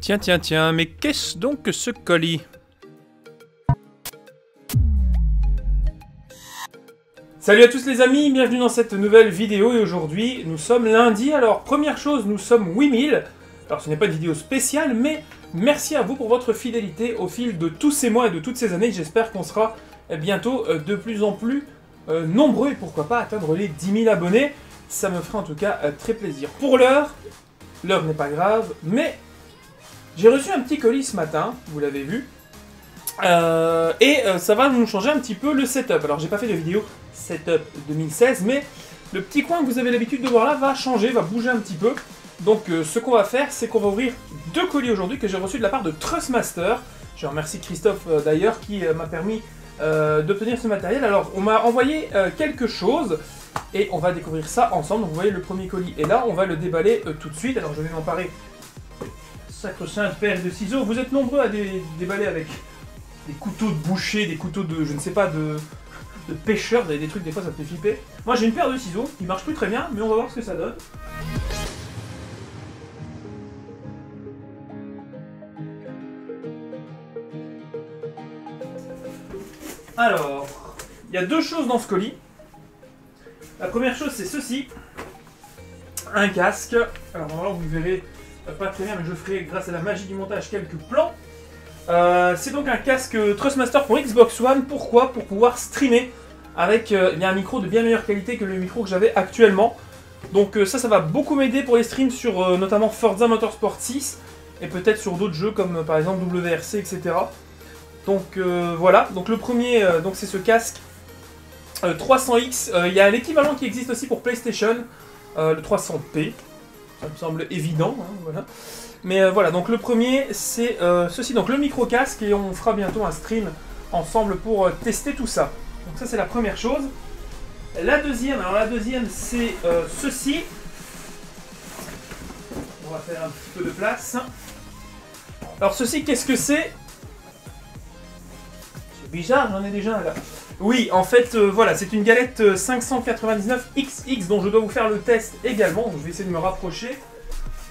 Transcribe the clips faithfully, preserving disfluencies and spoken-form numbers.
Tiens, tiens, tiens, mais qu'est-ce donc que ce colis? Salut à tous les amis, bienvenue dans cette nouvelle vidéo et aujourd'hui nous sommes lundi. Alors première chose, nous sommes huit mille. Alors ce n'est pas une vidéo spéciale, mais merci à vous pour votre fidélité au fil de tous ces mois et de toutes ces années. J'espère qu'on sera bientôt de plus en plus nombreux et pourquoi pas atteindre les dix mille abonnés. Ça me fera en tout cas très plaisir. Pour l'heure, l'heure n'est pas grave, mais... j'ai reçu un petit colis ce matin, vous l'avez vu, euh, et euh, ça va nous changer un petit peu le setup. Alors j'ai pas fait de vidéo setup deux mille seize, mais le petit coin que vous avez l'habitude de voir là va changer, va bouger un petit peu. Donc euh, ce qu'on va faire, c'est qu'on va ouvrir deux colis aujourd'hui que j'ai reçus de la part de Thrustmaster. Je remercie Christophe euh, d'ailleurs qui euh, m'a permis euh, d'obtenir ce matériel. Alors on m'a envoyé euh, quelque chose et on va découvrir ça ensemble. Donc, vous voyez le premier colis est là, on va le déballer euh, tout de suite. Alors je vais m'emparer. Sacre-sainte paire de ciseaux, vous êtes nombreux à dé déballer avec des couteaux de boucher, des couteaux de, je ne sais pas, de, de pêcheurs, des, des trucs, des fois ça me fait flipper. Moi j'ai une paire de ciseaux, ils marchent plus très bien, mais on va voir ce que ça donne. Alors, il y a deux choses dans ce colis. La première chose c'est ceci, un casque. Alors normalement vous verrez pas très bien, mais je ferai grâce à la magie du montage quelques plans. Euh, c'est donc un casque Thrustmaster pour Xbox One. Pourquoi? Pour pouvoir streamer avec euh, il y a un micro de bien meilleure qualité que le micro que j'avais actuellement. Donc euh, ça, ça va beaucoup m'aider pour les streams sur euh, notamment Forza Motorsport six et peut-être sur d'autres jeux comme euh, par exemple W R C, et cetera. Donc euh, voilà. Donc le premier, euh, donc c'est ce casque euh, trois cents X. Euh, il y a l'équivalent qui existe aussi pour PlayStation, euh, le trois cents P. Ça me semble évident, hein, voilà. Mais euh, voilà, donc le premier, c'est euh, ceci, donc le micro-casque, et on fera bientôt un stream ensemble pour euh, tester tout ça. Donc ça, c'est la première chose. La deuxième, alors la deuxième, c'est euh, ceci. On va faire un petit peu de place. Alors ceci, qu'est-ce que c'est? C'est bizarre, j'en ai déjà un là. Oui, en fait, euh, voilà, c'est une galette cinq cent quatre-vingt-dix-neuf double X dont je dois vous faire le test également. Donc je vais essayer de me rapprocher.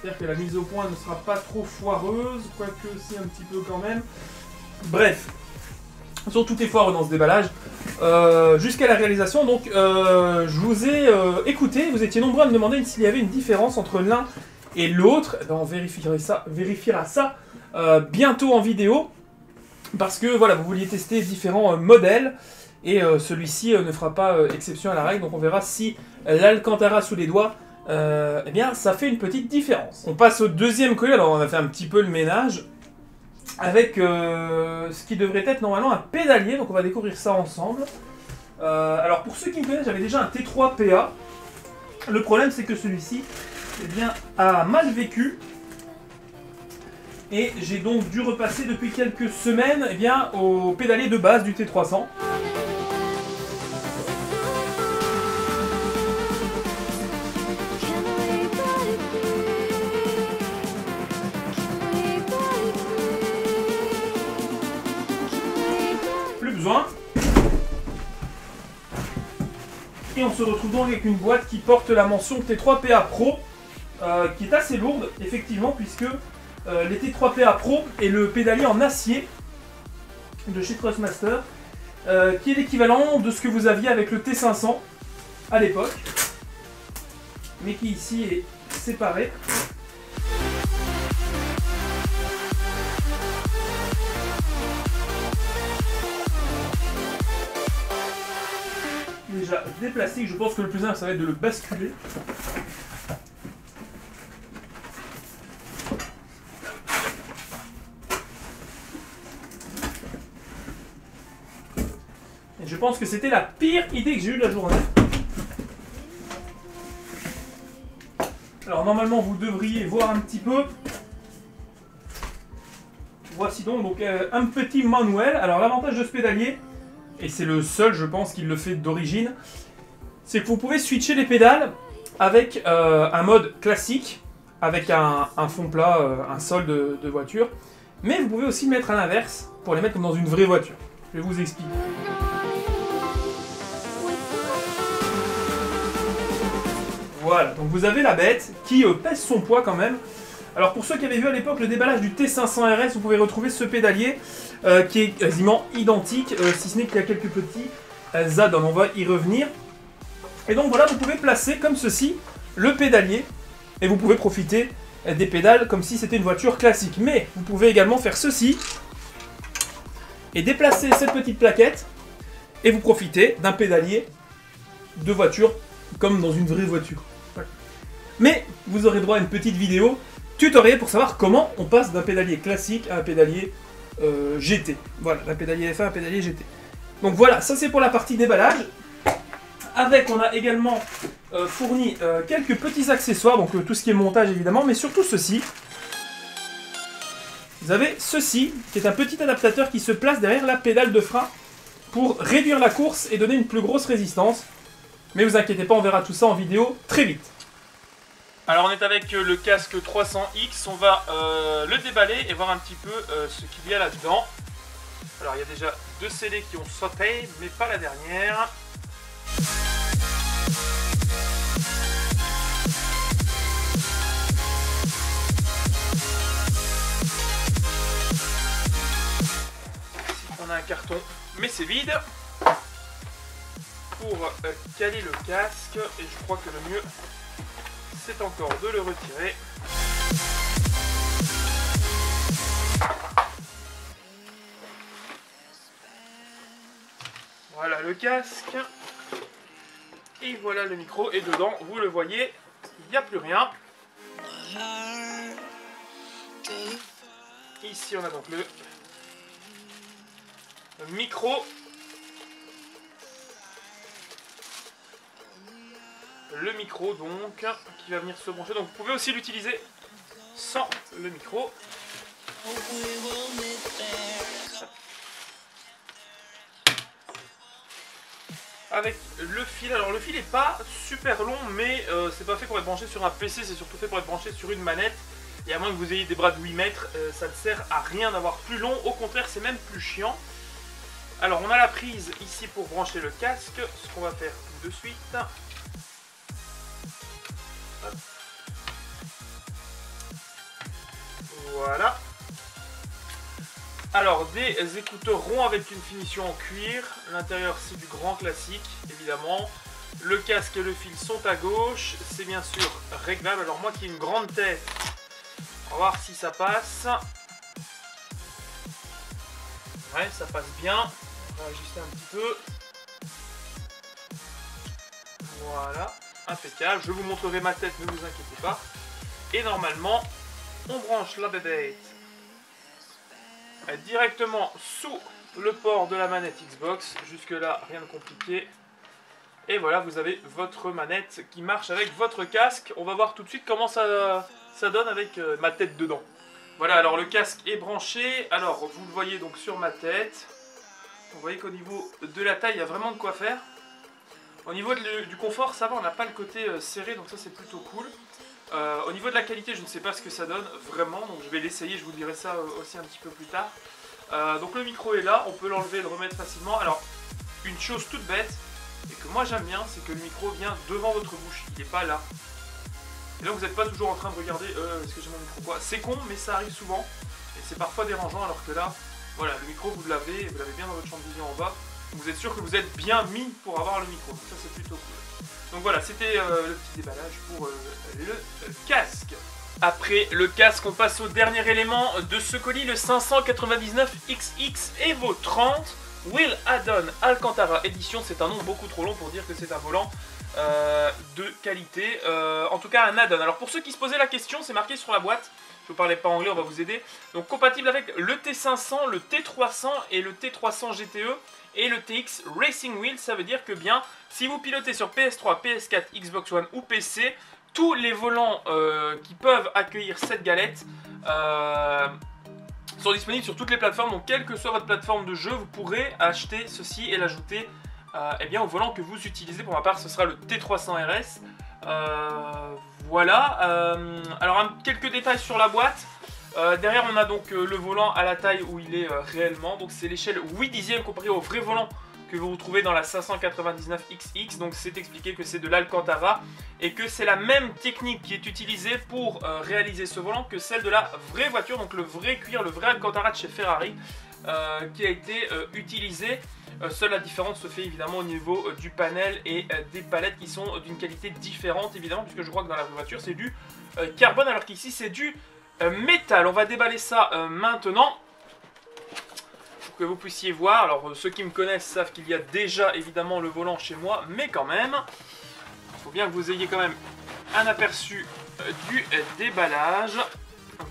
J'espère que la mise au point ne sera pas trop foireuse, quoique si un petit peu quand même. Bref, sur tout est foireux dans ce déballage, euh, jusqu'à la réalisation. Donc euh, je vous ai euh, écouté, vous étiez nombreux à me demander s'il y avait une différence entre l'un et l'autre. Eh ben, on vérifiera ça, vérifiera ça euh, bientôt en vidéo, parce que voilà, vous vouliez tester différents euh, modèles. Et euh, celui-ci euh, ne fera pas euh, exception à la règle, donc on verra si l'Alcantara sous les doigts, euh, eh bien ça fait une petite différence. On passe au deuxième colis, alors on a fait un petit peu le ménage, avec euh, ce qui devrait être normalement un pédalier, donc on va découvrir ça ensemble. Euh, alors pour ceux qui me connaissent, j'avais déjà un T trois P A, le problème c'est que celui-ci eh bien, a mal vécu, et j'ai donc dû repasser depuis quelques semaines eh bien, au pédalier de base du T trois cents. Et on se retrouve donc avec une boîte qui porte la mention T trois P A Pro, euh, qui est assez lourde, effectivement, puisque euh, les T trois P A Pro est le pédalier en acier de chez Thrustmaster, euh, qui est l'équivalent de ce que vous aviez avec le T cinq cents à l'époque, mais qui ici est séparé. Déjà des plastiques, je pense que le plus simple ça va être de le basculer. Et je pense que c'était la pire idée que j'ai eue de la journée. Alors normalement vous devriez voir un petit peu. Voici donc, donc euh, un petit manuel. Alors l'avantage de ce pédalier, et c'est le seul, je pense, qui le fait d'origine, c'est que vous pouvez switcher les pédales avec euh, un mode classique, avec un, un fond plat, euh, un sol de, de voiture, mais vous pouvez aussi mettre à l'inverse pour les mettre comme dans une vraie voiture. Je vais vous expliquer. cheval. Donc vous avez la bête qui pèse son poids quand même. Alors pour ceux qui avaient vu à l'époque le déballage du T cinq cents R S, vous pouvez retrouver ce pédalier euh, qui est quasiment identique, euh, si ce n'est qu'il y a quelques petits euh, zads, on va y revenir. Et donc voilà, vous pouvez placer comme ceci le pédalier et vous pouvez profiter euh, des pédales comme si c'était une voiture classique. Mais vous pouvez également faire ceci et déplacer cette petite plaquette et vous profitez d'un pédalier de voiture comme dans une vraie voiture. Voilà. Mais vous aurez droit à une petite vidéo tutoriel pour savoir comment on passe d'un pédalier classique à un pédalier euh, G T. Voilà, d'un pédalier F un à un pédalier G T. Donc voilà, ça c'est pour la partie déballage. Avec, on a également euh, fourni euh, quelques petits accessoires, donc euh, tout ce qui est montage évidemment, mais surtout ceci. Vous avez ceci, qui est un petit adaptateur qui se place derrière la pédale de frein pour réduire la course et donner une plus grosse résistance. Mais vous inquiétez pas, on verra tout ça en vidéo très vite. Alors on est avec le casque trois cents X, on va euh, le déballer et voir un petit peu euh, ce qu'il y a là-dedans. Alors il y a déjà deux scellés qui ont sauté, mais pas la dernière. Ici on a un carton, mais c'est vide. Pour euh, caler le casque, et je crois que le mieux... c'est encore de le retirer. Voilà le casque. Et voilà le micro. Et dedans, vous le voyez, il n'y a plus rien. Ici, on a donc le micro. Le micro donc qui va venir se brancher, donc vous pouvez aussi l'utiliser sans le micro. Avec le fil, alors le fil n'est pas super long, mais euh, c'est pas fait pour être branché sur un P C, c'est surtout fait pour être branché sur une manette. Et à moins que vous ayez des bras de huit mètres, euh, ça ne sert à rien d'avoir plus long, au contraire c'est même plus chiant. Alors on a la prise ici pour brancher le casque, ce qu'on va faire tout de suite. Voilà. Alors des écouteurs ronds avec une finition en cuir. L'intérieur c'est du grand classique évidemment. Le casque et le fil sont à gauche. C'est bien sûr réglable. Alors moi qui ai une grande tête, on va voir si ça passe. Ouais, ça passe bien. On va ajuster un petit peu. Voilà. Impeccable, je vous montrerai ma tête, ne vous inquiétez pas. Et normalement, on branche la bébête directement sous le port de la manette Xbox. Jusque là, rien de compliqué. Et voilà, vous avez votre manette qui marche avec votre casque. On va voir tout de suite comment ça, ça donne avec euh, ma tête dedans. Voilà, alors le casque est branché. Alors, vous le voyez donc sur ma tête. Vous voyez qu'au niveau de la taille, il y a vraiment de quoi faire. Au niveau de, du confort, ça va, on n'a pas le côté euh, serré, donc ça c'est plutôt cool. Euh, au niveau de la qualité, je ne sais pas ce que ça donne vraiment, donc je vais l'essayer, je vous dirai ça euh, aussi un petit peu plus tard. Euh, donc le micro est là, on peut l'enlever et le remettre facilement. Alors, une chose toute bête, et que moi j'aime bien, c'est que le micro vient devant votre bouche, il n'est pas là. Et donc vous n'êtes pas toujours en train de regarder, euh, est-ce que j'ai mon micro quoi. C'est con, mais ça arrive souvent, et c'est parfois dérangeant, alors que là, voilà, le micro vous l'avez, vous l'avez bien dans votre champ de vision en bas. Vous êtes sûr que vous êtes bien mis pour avoir le micro, ça c'est plutôt cool. Donc voilà, c'était euh, le petit déballage pour euh, le euh, casque. Après le casque, on passe au dernier élément de ce colis, le cinq cent quatre-vingt-dix-neuf X X Evo trente Wheel Add-on Alcantara Edition. C'est un nom beaucoup trop long pour dire que c'est un volant euh, de qualité, euh, en tout cas un add-on. Alors pour ceux qui se posaient la question, c'est marqué sur la boîte. Je vous parlais pas anglais, on va vous aider. Donc compatible avec le T cinq cents, le T trois cents et le T trois cents G T E et le T X Racing Wheel. Ça veut dire que bien, si vous pilotez sur P S trois, P S quatre, Xbox One ou P C, tous les volants euh, qui peuvent accueillir cette galette euh, sont disponibles sur toutes les plateformes. Donc quelle que soit votre plateforme de jeu, vous pourrez acheter ceci et l'ajouter euh, eh bien, au volant que vous utilisez. Pour ma part, ce sera le T trois cents R S. Euh, voilà, euh, alors un, quelques détails sur la boîte. Euh, derrière on a donc euh, le volant à la taille où il est euh, réellement. Donc c'est l'échelle huit dixièmes comparé au vrai volant que vous retrouvez dans la cinq cent quatre-vingt-dix-neuf X X. Donc c'est expliqué que c'est de l'Alcantara et que c'est la même technique qui est utilisée pour euh, réaliser ce volant que celle de la vraie voiture, donc le vrai cuir, le vrai Alcantara de chez Ferrari euh, qui a été euh, utilisé. Euh, seule la différence se fait évidemment au niveau euh, du panel et euh, des palettes qui sont euh, d'une qualité différente évidemment, puisque je crois que dans la voiture c'est du euh, carbone alors qu'ici c'est du euh, métal. On va déballer ça euh, maintenant pour que vous puissiez voir. Alors euh, ceux qui me connaissent savent qu'il y a déjà évidemment le volant chez moi, mais quand même il faut bien que vous ayez quand même un aperçu euh, du euh, déballage.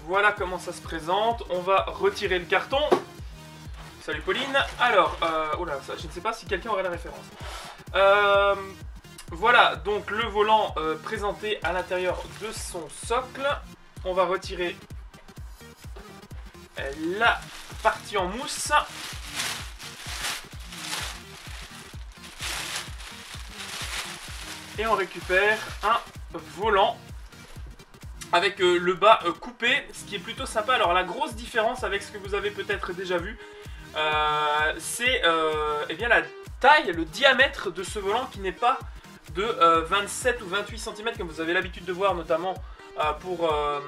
Voilà comment ça se présente. On va retirer le carton. Salut Pauline. Alors, euh, oh là, ça, je ne sais pas si quelqu'un aurait la référence. Euh, voilà, donc le volant euh, présenté à l'intérieur de son socle. On va retirer la partie en mousse. Et on récupère un volant avec euh, le bas euh, coupé, ce qui est plutôt sympa. Alors la grosse différence avec ce que vous avez peut-être déjà vu, Euh, c'est euh, eh bien la taille, le diamètre de ce volant qui n'est pas de euh, vingt-sept ou vingt-huit centimètres comme vous avez l'habitude de voir notamment euh, pour euh,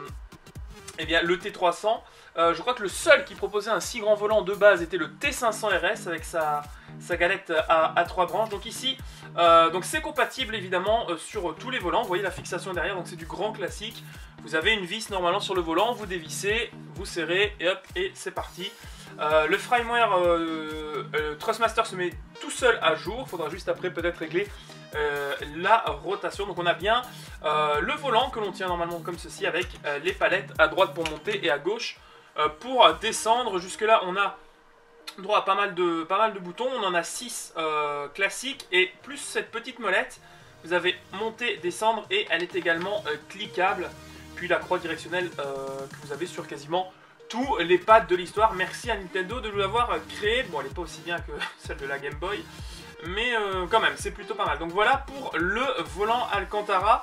eh bien, le T trois cents. Euh, je crois que le seul qui proposait un si grand volant de base était le T cinq cents R S avec sa, sa galette à, à trois branches. Donc ici, euh, donc c'est compatible évidemment euh, sur euh, tous les volants. Vous voyez la fixation derrière, donc c'est du grand classique. Vous avez une vis normalement sur le volant, vous dévissez, vous serrez et hop, et c'est parti. Euh, le firmware euh, euh, Thrustmaster se met tout seul à jour. Faudra juste après peut-être régler euh, la rotation. Donc on a bien euh, le volant que l'on tient normalement comme ceci avec euh, les palettes à droite pour monter et à gauche euh, pour descendre. Jusque là on a droit à pas mal de, pas mal de boutons. On en a six euh, classiques et plus cette petite molette. Vous avez monter, descendre et elle est également euh, cliquable. Puis la croix directionnelle euh, que vous avez sur quasiment tous les pads de l'histoire. Merci à Nintendo de nous l'avoir créé. Bon, elle n'est pas aussi bien que celle de la Game Boy, mais euh, quand même, c'est plutôt pas mal. Donc voilà pour le volant Alcantara.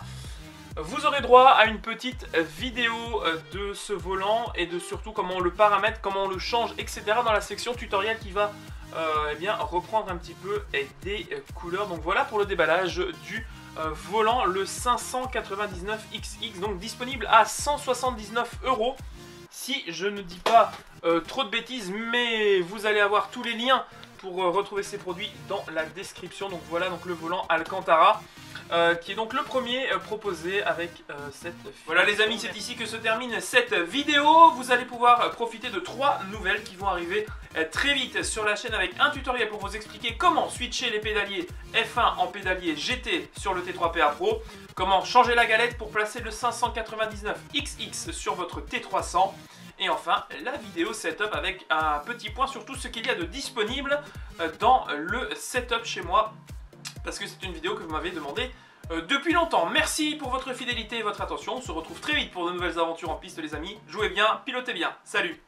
Vous aurez droit à une petite vidéo de ce volant et de surtout comment on le paramètre, comment on le change, et cetera dans la section tutoriel qui va euh, eh bien, reprendre un petit peu des couleurs. Donc voilà pour le déballage du euh, volant, le cinq cent quatre-vingt-dix-neuf X X, donc disponible à cent soixante-dix-neuf euros. Si je ne dis pas euh, trop de bêtises, mais vous allez avoir tous les liens pour euh, retrouver ces produits dans la description. Donc voilà donc le volant Alcantara euh, qui est donc le premier euh, proposé avec euh, cette... Voilà les amis, c'est ici que se termine cette vidéo. Vous allez pouvoir profiter de trois nouvelles qui vont arriver euh, très vite sur la chaîne avec un tutoriel pour vous expliquer comment switcher les pédaliers F un en pédalier G T sur le T trois P A Pro. Comment changer la galette pour placer le cinq cent quatre-vingt-dix-neuf X X sur votre T trois cents. Et enfin, la vidéo setup avec un petit point sur tout ce qu'il y a de disponible dans le setup chez moi. Parce que c'est une vidéo que vous m'avez demandé depuis longtemps. Merci pour votre fidélité et votre attention. On se retrouve très vite pour de nouvelles aventures en piste les amis. Jouez bien, pilotez bien. Salut!